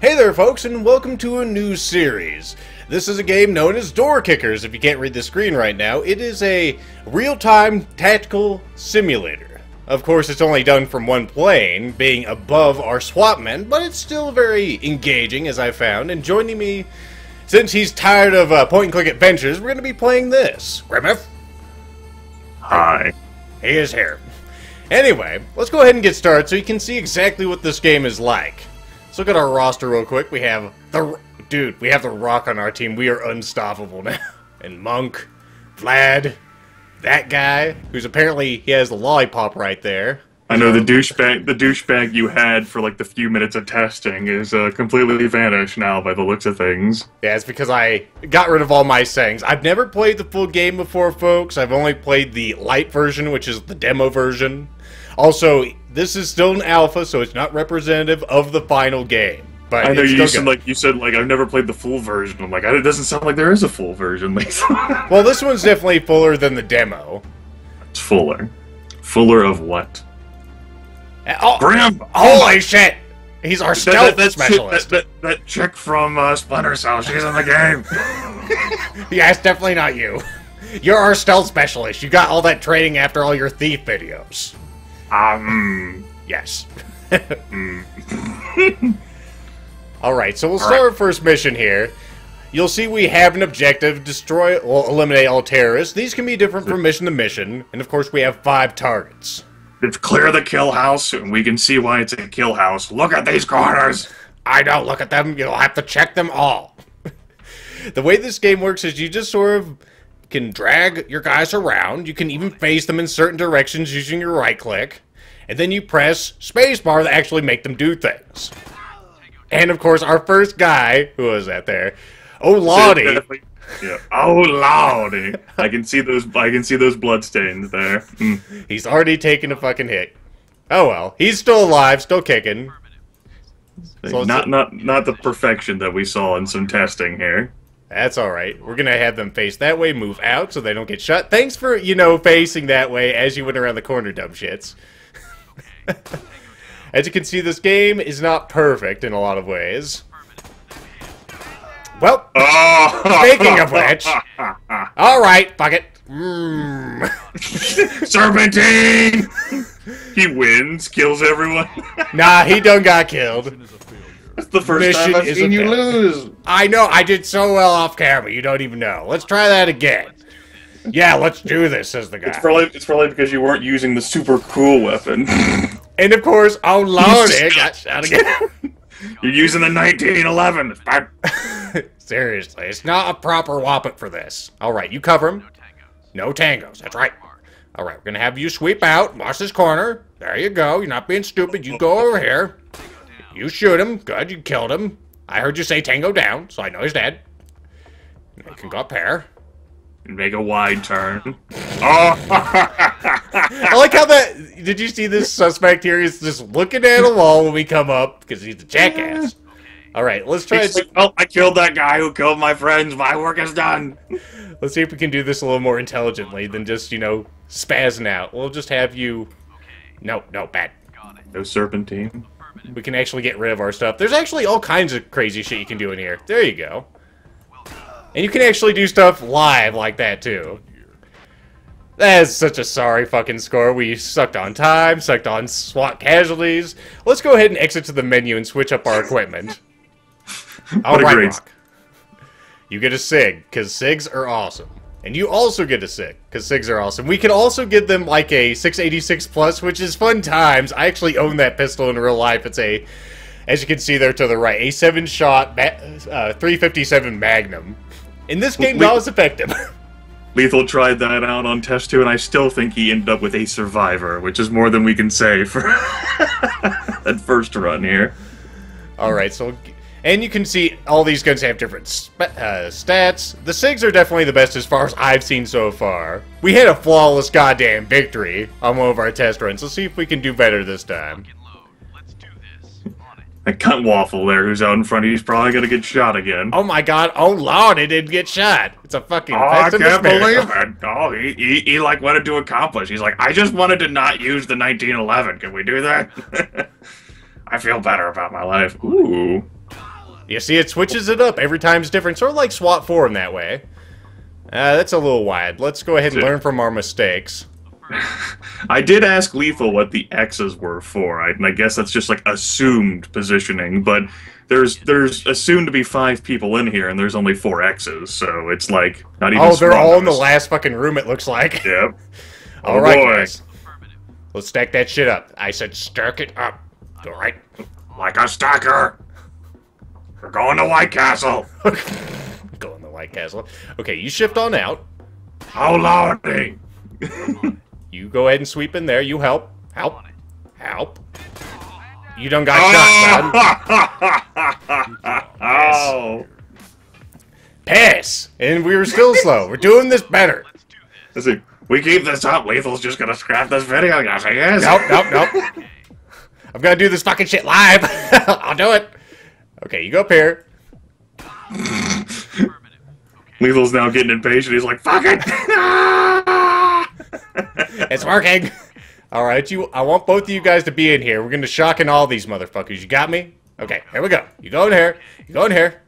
Hey there folks, and welcome to a new series. This is a game known as Door Kickers. If you can't read the screen right now, it is a real-time tactical simulator. Of course, it's only done from one plane, being above our SWAT men, but it's still very engaging, as I found. And joining me, since he's tired of point-and-click adventures, we're going to be playing this. Grimith? Hi. He is here. Anyway, let's go ahead and get started so you can see exactly what this game is like. Let's look at our roster real quick. We have the... Dude, we have the Rock on our team. We are unstoppable now. And Monk, Vlad, that guy, who's apparently... He has the lollipop right there. I know the douchebag you had for like the few minutes of testing is completely vanished now by the looks of things. Yeah, it's because I got rid of all my settings. I've never played the full game before, folks. I've only played the light version, which is the demo version. Also, this is still an alpha, so it's not representative of the final game. But I know you said, like, I've never played the full version. I'm like, it doesn't sound like there is a full version. Well, this one's definitely fuller than the demo. It's fuller. Fuller of what? Oh, Grim! Holy shit! He's our stealth specialist. That chick from Splinter Cell, she's in the game. Yeah, it's definitely not you. You're our stealth specialist. You got all that training after all your thief videos. Yes. Alright, so we'll start our first mission here. You'll see we have an objective, destroy or eliminate all terrorists. These can be different from mission to mission, and of course we have 5 targets. It's clear the kill house, and we can see why it's a kill house. Look at these corners! I don't look at them, you'll have to check them all. The way this game works is you just sort of can drag your guys around. You can even face them in certain directions using your right click, and then you press spacebar to actually make them do things. And of course, our first guy, who was that there? Oh lordy! Yeah. Oh lordy! I can see those bloodstains there. He's already taken a fucking hit. Oh well, he's still alive, still kicking. So not the perfection that we saw in some testing here. That's alright. We're going to have them face that way, move out so they don't get shot. Thanks for, you know, facing that way as you went around the corner, dumb shits. As you can see, this game is not perfect in a lot of ways. Well, speaking of which... Alright, fuck it. Serpentine! He wins, kills everyone. Nah, he done got killed. That's the first time I've seen you lose. I know, I did so well off camera, you don't even know. Let's try that again. Yeah, let's do this, says the guy. It's probably because you weren't using the super cool weapon. And of course, oh lordy, got shot again. You're using the 1911. Seriously, it's not a proper weapon for this. Alright, you cover him. No tangos, that's right. Alright, we're gonna have you sweep out, watch this corner. There you go, you're not being stupid, you go over here. You shoot him. Good, you killed him. I heard you say tango down, so I know he's dead. You can go up here. And make a wide turn. Oh! I like how that... Did you see this suspect here? He's just looking at a wall when we come up, because he's a jackass. Alright, let's try to... Like, oh, I killed that guy who killed my friends. My work is done. Let's see if we can do this a little more intelligently than just, you know, spazzing out. We'll just have you... No, no, bad. No serpentine. We can actually get rid of our stuff. There's actually all kinds of crazy shit you can do in here. There you go. And you can actually do stuff live like that, too. That is such a sorry fucking score. We sucked on time, sucked on SWAT casualties. Let's go ahead and exit to the menu and switch up our equipment. All right, Rock. You get a SIG, because SIGs are awesome. And you also get a SIG, because SIGs are awesome. We can also give them, like, a 686 plus, which is fun times. I actually own that pistol in real life. It's a, as you can see there to the right, a 7-shot 357 Magnum. In this game, that was effective. Lethal tried that out on test 2, and I still think he ended up with a survivor, which is more than we can say for that first run here. All right, so... And you can see all these guns have different stats. The SIGs are definitely the best as far as I've seen so far. We had a flawless goddamn victory on one of our test runs. Let's see if we can do better this time. Let's do this. On it. That cunt waffle there who's out in front of you is probably going to get shot again. Oh my god, oh lord, it didn't get shot. It's a fucking... Oh, I can't believe it. Oh, he like wanted to accomplish. He's like, I just wanted to not use the 1911. Can we do that? I feel better about my life. Ooh. You see, it switches it up. Every time's different. Sort of like SWAT 4 in that way. That's a little wide. Let's go ahead and learn from our mistakes. I did ask Lethal what the X's were for, and I guess that's just like assumed positioning, but there's assumed to be 5 people in here, and there's only 4 X's, so it's like not even. Oh, they're all in the last fucking room, it looks like. Yep. All right, guys. Let's stack that shit up. I said stack it up. All right. Like a stacker. We're going to White Castle. Going to White Castle. Okay, you shift on out. How lordy. You go ahead and sweep in there. You help. Help. Help. You done got shot, son. Oh. Pass. And we were still slow. We're doing this better. Let's see. We keep this up, Lethal's just gonna scrap this video, guys, I guess. Nope. I'm gonna do this fucking shit live. I'll do it. Okay, you go up here. Lethal's now getting impatient. He's like, fuck it! It's working. Alright, I want both of you guys to be in here. We're gonna shock in all these motherfuckers. You got me? Okay, here we go. You go in here. You go in here.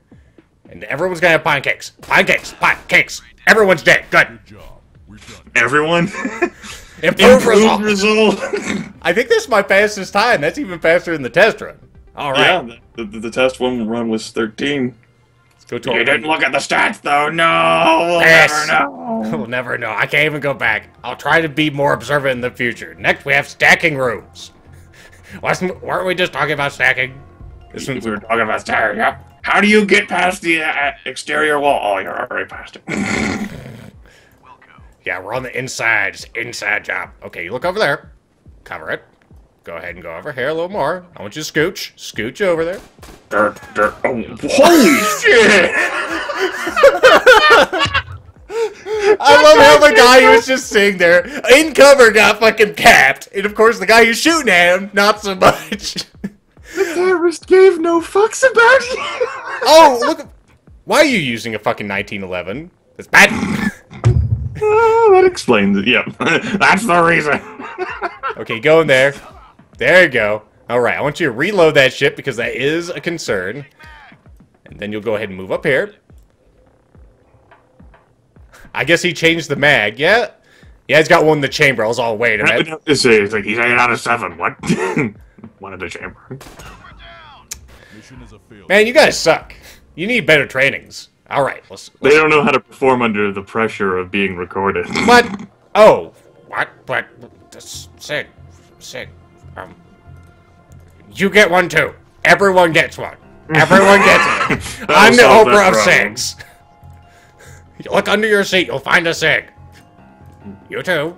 And everyone's gonna have pine cakes. Pine cakes. Pine cakes. Everyone's dead. Good. Everyone? Improved result. I think that's my fastest time. That's even faster than the test run. All right. Yeah, the test run was 13. Let's go to. You didn't look at the stats, though. No, we'll never know. We'll never know. I can't even go back. I'll try to be more observant in the future. Next, we have stacking rooms. Weren't we just talking about stacking? This we were talking about stacking. Yep. How do you get past the exterior wall? Oh, you're already past it. Yeah, we're on the inside. It's an inside job. Okay, you look over there. Cover it. Go ahead and go over here a little more. I want you to scooch. Scooch over there. Oh, holy shit! I love how the guy who was just sitting there in cover got fucking capped. And of course, the guy who's shooting at him, not so much. The terrorist gave no fucks about you. Oh, look. Why are you using a fucking 1911? That's bad. That explains it. Yep. That's the reason. Okay, go in there. There you go. Alright, I want you to reload that shit because that is a concern. And then you'll go ahead and move up here. I guess he changed the mag. Yeah? Yeah, he's got one in the chamber. I was all, wait a minute. It's like he's 8 out of 7. What? One in the chamber. Man, you guys suck. You need better trainings. All right, let's. They don't know how to perform under the pressure of being recorded. What? Oh, what? But you get one too. Everyone gets one. Everyone gets it. I'm the Oprah of SIGs. Look under your seat. You'll find a SIG. You too,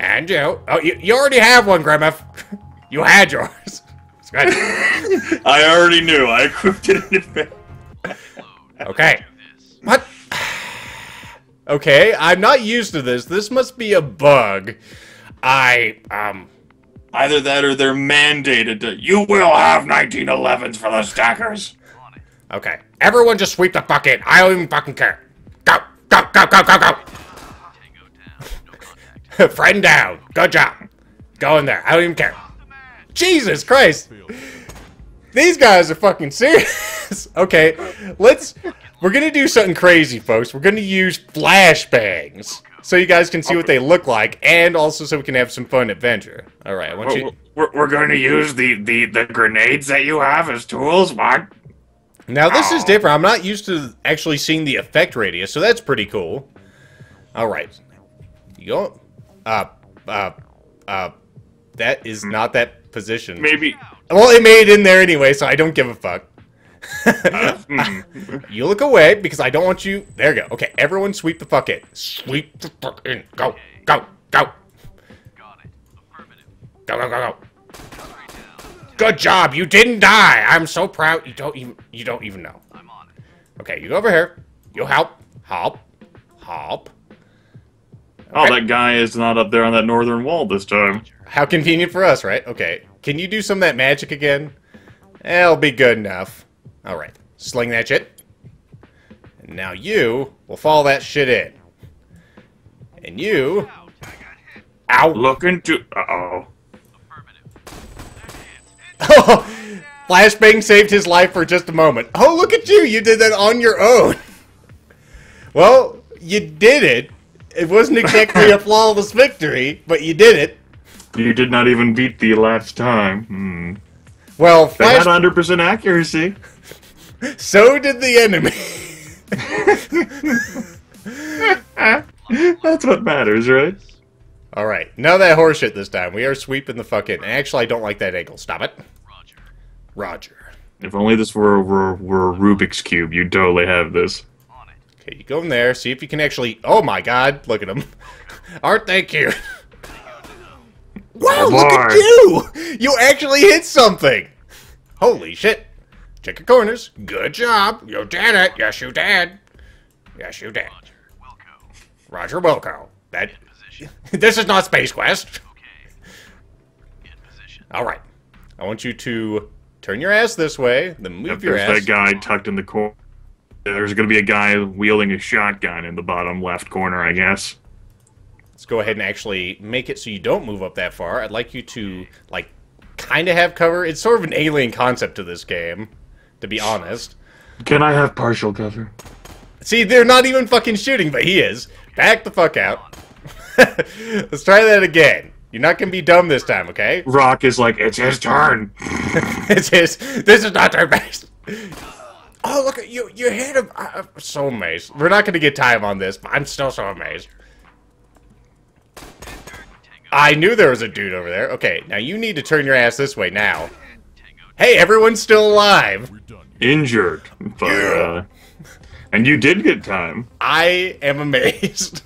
and you. Oh, you already have one, Grimith. You had yours. I already knew. I equipped it in advance. Okay. What? Okay, I'm not used to this. This must be a bug. Either that or they're mandated to. You will have 1911s for the stackers. Okay. Everyone just sweep the fuck in. I don't even fucking care. Go! Go! Go! Go! Go! Go! Friend down. Good job. Go in there. I don't even care. Jesus Christ. These guys are fucking serious. Okay, we're gonna do something crazy, folks. We're gonna use flashbangs so you guys can see what they look like, and also so we can have some fun adventure. All right, I want you. We're gonna use the grenades that you have as tools, Mark. Now this is different. I'm not used to actually seeing the effect radius, so that's pretty cool. All right, you go. That is not that position. Maybe. Well, it made it in there anyway, so I don't give a fuck. You look away, because I don't want you... There you go. Okay, everyone sweep the fuck in. Sweep the fuck in. Go, go, go. Got it. Affirmative. Go, go, go, go. Good job. You didn't die. I'm so proud. You don't even know. I'm on it. Okay, you go over here. You help. Help. Help. Oh, right. That guy is not up there on that northern wall this time. How convenient for us, right? Okay. Can you do some of that magic again? That'll be good enough. Alright. Sling that shit. And now you will follow that shit in. And you... Ow! Looking to... Uh-oh. Flashbang saved his life for just a moment. Oh, look at you. You did that on your own. Well, you did it. It wasn't exactly a flawless victory, but you did it. You did not even beat the last time. Hmm. Well, they had 100% accuracy. So did the enemy. That's what matters, right? Alright, none of that horseshit this time. We are sweeping the fucking... Actually, I don't like that angle. Stop it. Roger. If only this were a Rubik's Cube, you'd totally have this. Okay, you go in there, see if you can actually... Oh my god, look at them. Aren't they cute? Wow, oh, look at you! You actually hit something! Holy shit. Check your corners. Good job. You did it. Yes, you did. Yes, you did. Roger Wilco. That... This is not Space Quest. Okay. In position. All right. I want you to turn your ass this way, then move your ass. There's that guy tucked in the corner. There's going to be a guy wielding a shotgun in the bottom left corner, I guess. Let's go ahead and actually make it so you don't move up that far. I'd like you to, like, kind of have cover. It's sort of an alien concept to this game, to be honest. Can I have partial cover? See, they're not even fucking shooting, but he is. Back the fuck out. Let's try that again. You're not gonna be dumb this time, okay? Rock is like, it's his turn. It's his. This is not their best. Oh, look at you! You hit him. I'm so amazed. We're not gonna get time on this, but I'm still so amazed. I knew there was a dude over there. Okay, now you need to turn your ass this way now. Hey, everyone's still alive. Injured, but, and you did get time. I am amazed.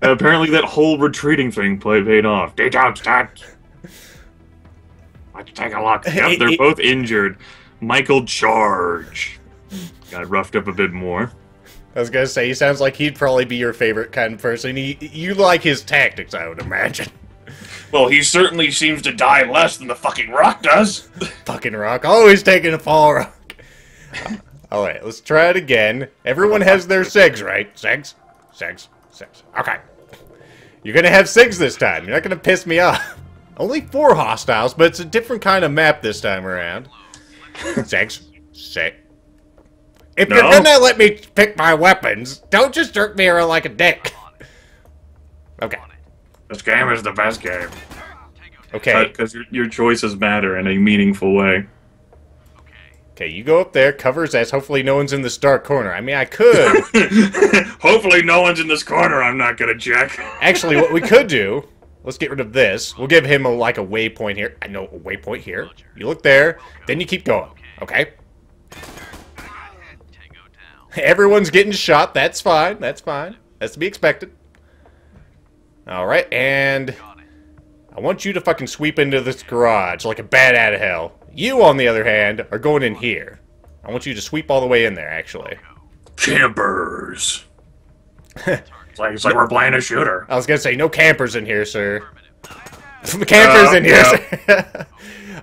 Apparently that whole retreating thing paid off. Daytime stats. Let's take a look. Yep, they're both injured. Michael Charge. Got roughed up a bit more. I was going to say, he sounds like he'd probably be your favorite kind of person. You like his tactics, I would imagine. Well, he certainly seems to die less than the fucking Rock does. Fucking Rock. Always taking a fall, Rock. Alright, let's try it again. Everyone has their SIGs, right? SIGs? SIGs? SIGs. Okay. You're gonna have SIGs this time. You're not gonna piss me off. Only 4 hostiles, but it's a different kind of map this time around. SIGs. SIGs. If you're gonna let me pick my weapons, don't just jerk me around like a dick. Okay. This game is the best game. Okay. Because your choices matter in a meaningful way. Okay, you go up there, cover his ass. Hopefully no one's in this dark corner. I mean, I could. Hopefully no one's in this corner. I'm not going to check. Actually, what we could do, let's get rid of this. We'll give him, a waypoint here. I know, a waypoint here. You look there, then you keep going. Okay? Everyone's getting shot. That's fine. That's fine. That's to be expected. All right, and I want you to fucking sweep into this garage like a bat out of hell. You, on the other hand, are going in here. I want you to sweep all the way in there, actually. Campers. it's like we're playing a shooter. I was going to say, no campers in here, sir. Some campers in here, sir.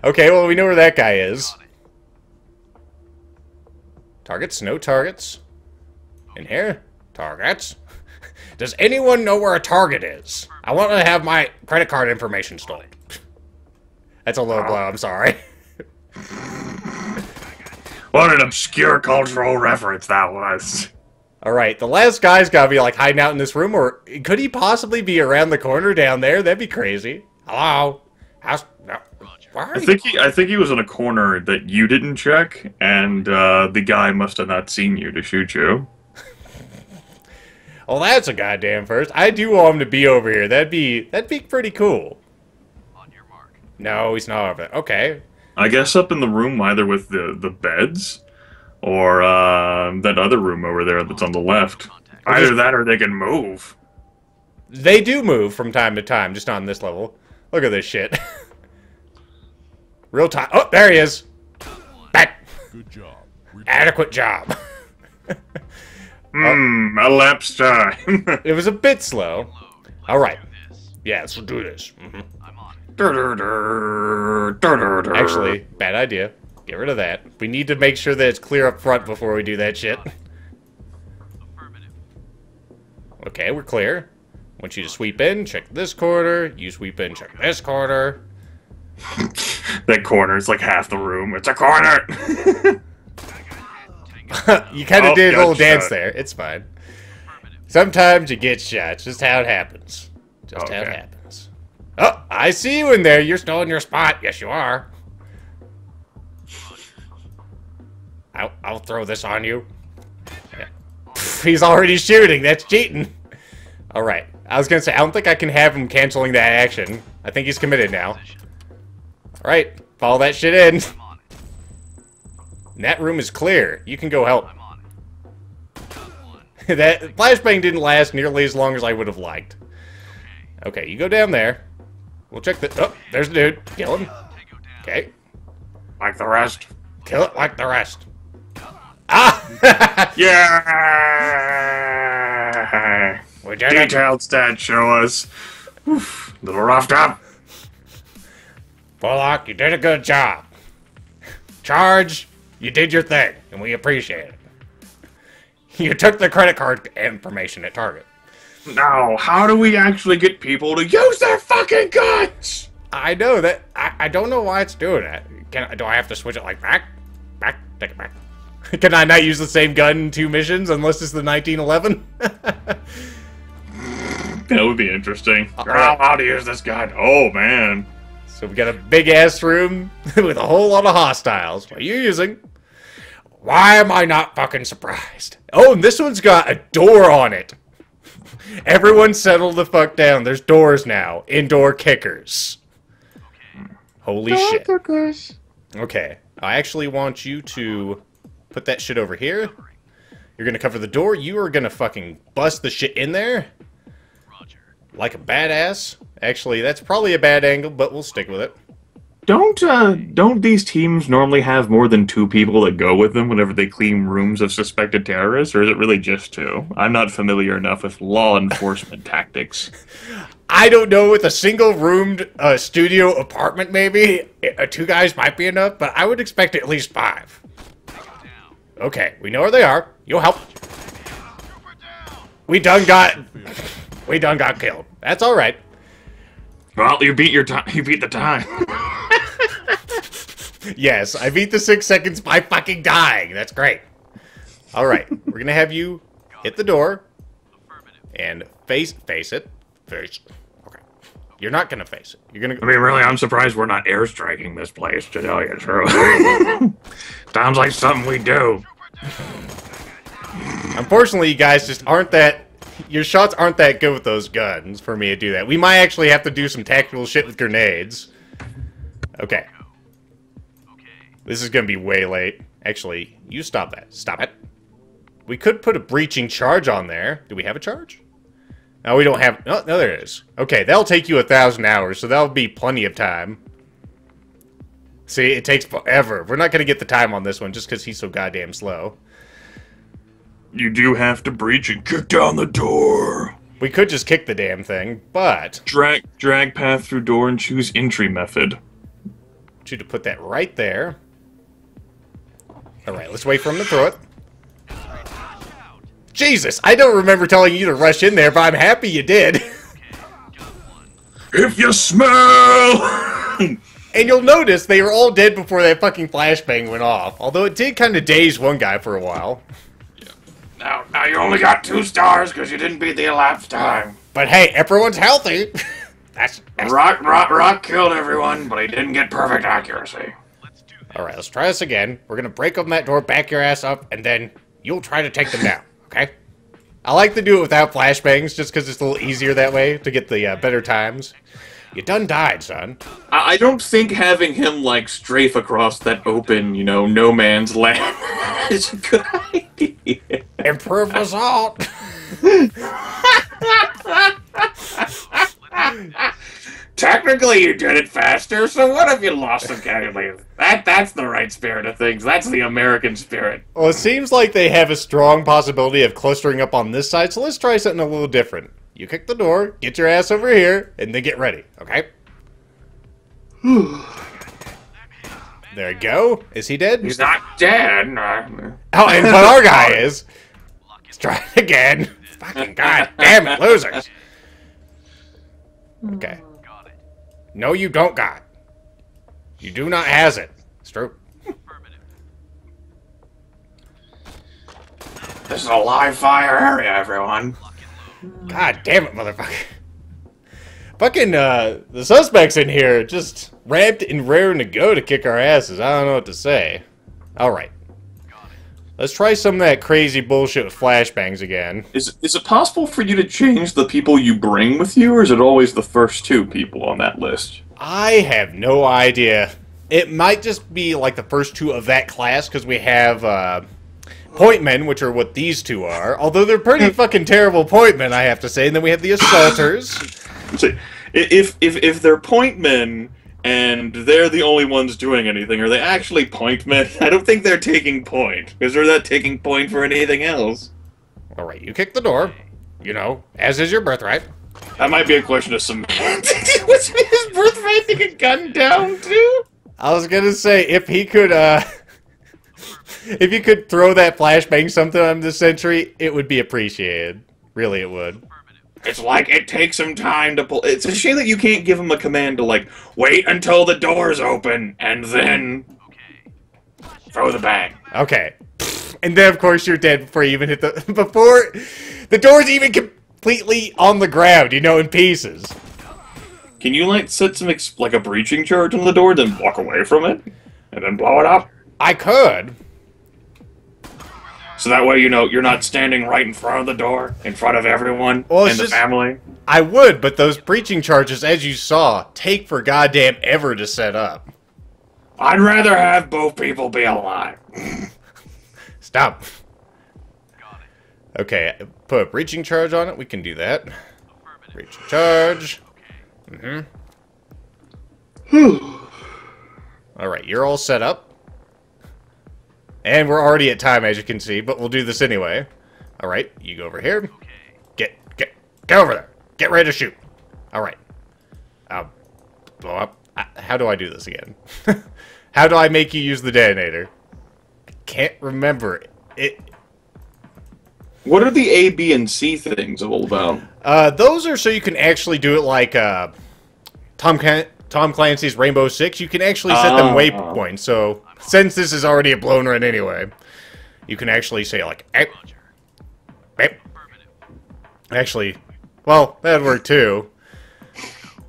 Okay, well, we know where that guy is. Targets? No targets. In here? Targets. Does anyone know where a target is? I want to have my credit card information stolen. That's a low blow, I'm sorry. What an obscure cultural reference that was. Alright, the last guy's gotta be, hiding out in this room, or could he possibly be around the corner down there? That'd be crazy. Hello? How's... No. I think he was in a corner that you didn't check, and the guy must have not seen you to shoot you. Well, that's a goddamn first. I do want him to be over here. That'd be pretty cool. On your mark. No, he's not over there. Okay. I guess up in the room either with the beds or that other room over there that's on the left. Either that or they can move. They do move from time to time, just not on this level. Look at this shit. Real time. Oh, there he is. Good job. Adequate job. Elapsed time. It was a bit slow. All right. Yeah, let's do this. Mm-hmm. Actually, bad idea. Get rid of that. We need to make sure that it's clear up front before we do that shit. Okay, we're clear. I want you to sweep in, check this corner. You sweep in, check this corner. That corner is like half the room. It's a corner! You kind of did a little dance there. It's fine. Sometimes you get shot. It's just how it happens. Just how it happens. Oh, I see you in there. You're still in your spot. Yes, you are. I'll throw this on you. Yeah. He's already shooting. That's cheating. All right. I was going to say, I don't think I can have him canceling that action. I think he's committed now. All right. Follow that shit in. And that room is clear. You can go help. That flashbang didn't last nearly as long as I would have liked. Okay, you go down there. We'll check the... Oh, there's a dude. Kill him. Okay. Like the rest. Kill it like the rest. Ah! Yeah! Detailed stats show us. Oof, little roughed up. Bullock, you did a good job. Charge, you did your thing, and we appreciate it. You took the credit card information at Target. Now, how do we actually get people to use their fucking guts? I know that. I don't know why it's doing that. Do I have to switch it like back, take it back? Can I not use the same gun in two missions unless it's the 1911? That would be interesting. You're not allowed to use this gun. Oh man! So we got a big ass room with a whole lot of hostiles. What are you using? Why am I not fucking surprised? Oh, and this one's got a door on it. Everyone settle the fuck down. There's doors now. Indoor kickers. Holy shit. Okay, I actually want you to put that shit over here. You're gonna cover the door. You are gonna fucking bust the shit in there. Like a badass. Actually, that's probably a bad angle, but we'll stick with it. Don't these teams normally have more than two people that go with them whenever they clean rooms of suspected terrorists, or is it really just two? I'm not familiar enough with law enforcement tactics. I don't know. With a single-roomed studio apartment, maybe two guys might be enough, but I would expect at least five. Okay, we know where they are. You'll help. We done got killed. That's all right. Well, you beat your time. You beat the time. Yes, I beat the 6 seconds by fucking dying. That's great. All right, we're going to have you hit the door and face it. Face. Okay. You're not going to face it. You're going to... I mean, really, I'm surprised we're not airstriking this place, to tell you the truth. Sounds like something we do. Unfortunately, you guys just aren't that... Your shots aren't that good with those guns for me to do that. We might actually have to do some tactical shit with grenades. Okay. This is going to be way late. Actually, you stop that. Stop it. We could put a breaching charge on there. Do we have a charge? No, we don't have... Oh, no, there it is. Okay, that'll take you 1,000 hours, so that'll be plenty of time. See, it takes forever. We're not going to get the time on this one just because he's so goddamn slow. You do have to breach and kick down the door. We could just kick the damn thing, but... Drag path through door and choose entry method. I want you to put that right there. Alright, let's wait for him to throw it. Jesus, I don't remember telling you to rush in there, but I'm happy you did. If you smell! And you'll notice they were all dead before that fucking flashbang went off. Although it did kind of daze one guy for a while. Yeah. Now you only got 2 stars because you didn't beat the elapsed time. But hey, everyone's healthy. That's Rock killed everyone, but he didn't get perfect accuracy. Alright, let's try this again. We're gonna break open that door, back your ass up, and then you'll try to take them down, okay? I like to do it without flashbangs, just because it's a little easier that way to get the better times. You done died, son. I don't think having him, like, strafe across that open, you know, no man's land is a good idea. Improve result! Technically, you did it faster, so what if you lost some casually? That's the right spirit of things. That's the American spirit. Well, it seems like they have a strong possibility of clustering up on this side, so let's try something a little different. You kick the door, get your ass over here, and then get ready, okay? There you go. Is he dead? He's not dead. Oh, and but our guy is. Let's try it again. Fucking goddamn it, losers. Okay. No, you don't got. You do not has it. It's true. This is a live fire area, everyone. God damn it, motherfucker. Fucking, the suspects in here just ramped and raring to go to kick our asses. I don't know what to say. Alright. Let's try some of that crazy bullshit with flashbangs again. Is it possible for you to change the people you bring with you, or is it always the first two people on that list? I have no idea. It might just be, like, the first two of that class, because we have, point men, which are what these two are, although they're pretty fucking terrible point men, I have to say. And then we have the assaulters. See, if they're point men and they're the only ones doing anything, are they actually point men? I don't think they're taking point, because they're not taking point for anything else. All right, you kick the door, you know, as is your birthright. That might be a question of semantics. Was his birthright to get gunned down too? I was gonna say if he could. If you could throw that flashbang sometime this century, it would be appreciated. Really, it would. It's like it takes some time to pull. It's a shame that you can't give him a command to, like, wait until the door's open and then throw the bang. Okay. And then, of course, you're dead before you even hit the. Before the door's even completely on the ground, you know, in pieces. Can you, like, set some, like, a breaching charge on the door, then walk away from it? And then blow it up? I could. So that way, you know, you're not standing right in front of the door, in front of everyone, well, and the just, family. I would, but those breaching charges, as you saw, take for goddamn ever to set up. I'd rather have both people be alive. Stop. Got it. Okay, put a breaching charge on it. We can do that. Breaching charge. Okay. Mm-hmm. All right, you're all set up. And we're already at time, as you can see, but we'll do this anyway. Alright, you go over here. Okay. Get over there. Get ready to shoot. Alright. I'll blow up. How do I do this again? How do I make you use the detonator? I can't remember. It. What are the A, B, and C things all about? Those are so you can actually do it like Tom Clancy's Rainbow Six. You can actually set them waypoints, so since this is already a blown run anyway, you can actually say, like, actually, well, that'd work too.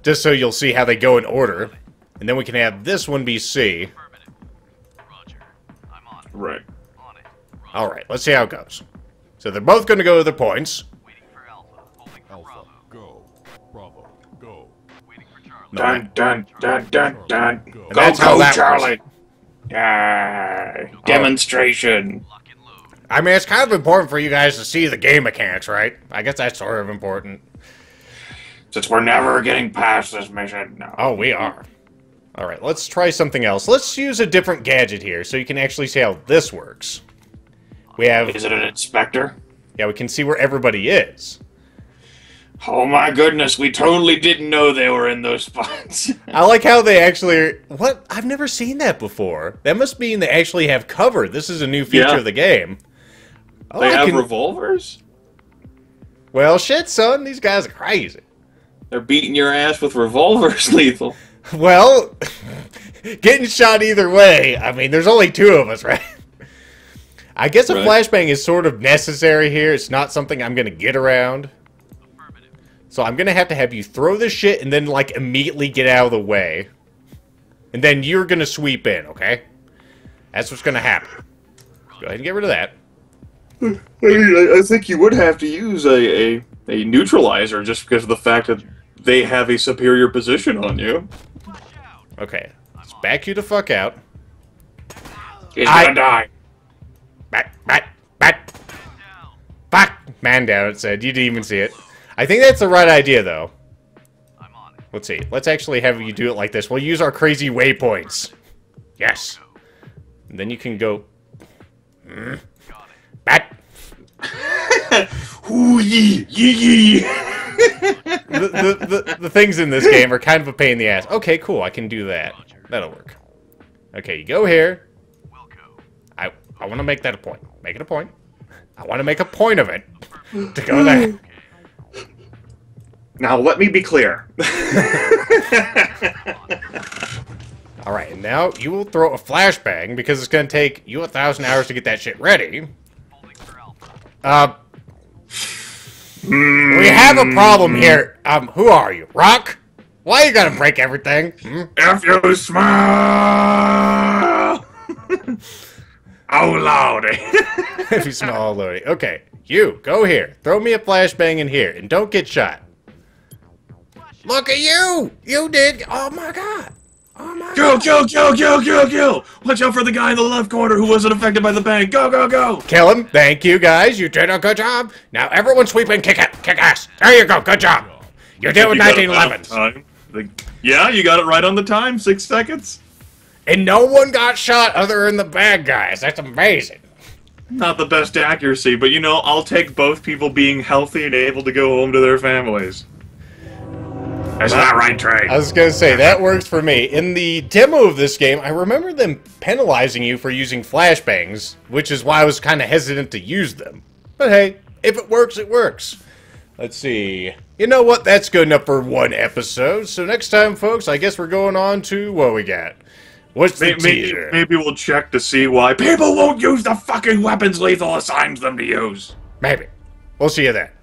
Just so you'll see how they go in order. And then we can have this one be C. Right. Alright, let's see how it goes. So they're both going to go to their points. No. Dun dun dun dun dun. Go go Charlie. Demonstration. I mean, it's kind of important for you guys to see the game mechanics, right? I guess that's sort of important. Since we're never getting past this mission. No. Oh, we are. All right, let's try something else. Let's use a different gadget here, so you can actually see how this works. We have. Is it an inspector? Yeah, we can see where everybody is. Oh my goodness, we totally didn't know they were in those spots. I like how they actually are, what? I've never seen that before. That must mean they actually have cover. This is a new feature of the game. Oh, they have revolvers? Well, shit, son. These guys are crazy. They're beating your ass with revolvers, Lethal. Well, getting shot either way. I mean, there's only two of us, right? I guess a flashbang is sort of necessary here. It's not something I'm going to get around. So I'm going to have you throw this shit and then, like, immediately get out of the way. And then you're going to sweep in, okay? That's what's going to happen. Go ahead and get rid of that. I think you would have to use a neutralizer just because of the fact that they have a superior position on you. Okay. Let's back you the fuck out. He's going to die. Bat. Fuck. Man down, it said. You didn't even see it. I think that's the right idea, though. I'm on it. Let's see. Let's actually have you do it like this. We'll use our crazy waypoints. Yes. And then you can go. Bat. Ooh, yee. The things in this game are kind of a pain in the ass. Okay, cool. I can do that. That'll work. Okay, you go here. I want to make that a point. Make it a point. I want to make a point of it to go there. Now, let me be clear. Alright, and now you will throw a flashbang because it's going to take you 1,000 hours to get that shit ready. We have a problem here. Who are you? Rock? Why you gotta break everything? Hmm? If you smell... oh, lordy. If you smell, oh, lordy. Okay, you, go here. Throw me a flashbang in here, and don't get shot. Look at you! You did... Oh, my God. Oh, my God. Kill, kill, kill, kill, kill! Watch out for the guy in the left corner who wasn't affected by the bang. Go, go, go! Kill him. Thank you, guys. You did a good job. Now, everyone sweep and kick it. Kick ass. There you go. Good job. You're dealing with 1911s. Yeah, you got it right on the time. 6 seconds. And no one got shot other than the bad guys. That's amazing. Not the best accuracy, but you know, I'll take both people being healthy and able to go home to their families. That's not right, Trey. I was going to say, that works for me. In the demo of this game, I remember them penalizing you for using flashbangs, which is why I was kind of hesitant to use them. But hey, if it works, it works. Let's see. You know what? That's good enough for one episode. So next time, folks, I guess we're going on to what we got. What's the teaser? Maybe we'll check to see why people won't use the fucking weapons Lethal assigns them to use. Maybe. We'll see you then.